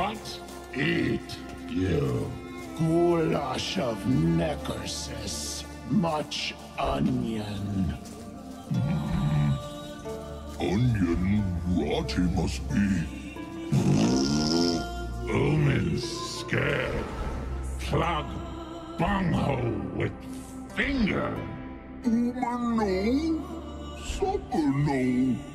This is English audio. What? Eat, you. Goulash of necrosis. Much onion. Onion? Rotty must be. Omens scared. Plug bunghole with finger. Omen no. Supper no.